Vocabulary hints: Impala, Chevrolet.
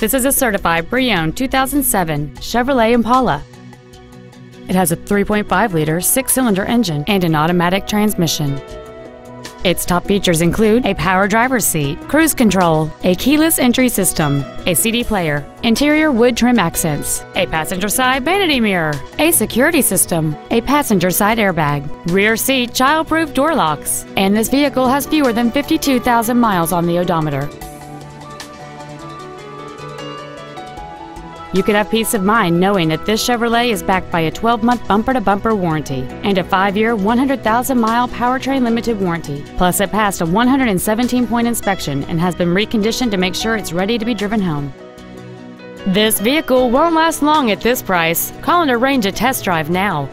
This is a certified pre-owned 2007 Chevrolet Impala. It has a 3.5-liter six-cylinder engine and an automatic transmission. Its top features include a power driver's seat, cruise control, a keyless entry system, a CD player, interior wood trim accents, a passenger side vanity mirror, a security system, a passenger side airbag, rear seat child-proof door locks, and this vehicle has fewer than 52,000 miles on the odometer. You could have peace of mind knowing that this Chevrolet is backed by a 12-month bumper-to-bumper warranty and a 5-year, 100,000-mile powertrain limited warranty. Plus, it passed a 117-point inspection and has been reconditioned to make sure it's ready to be driven home. This vehicle won't last long at this price. Call and arrange a test drive now.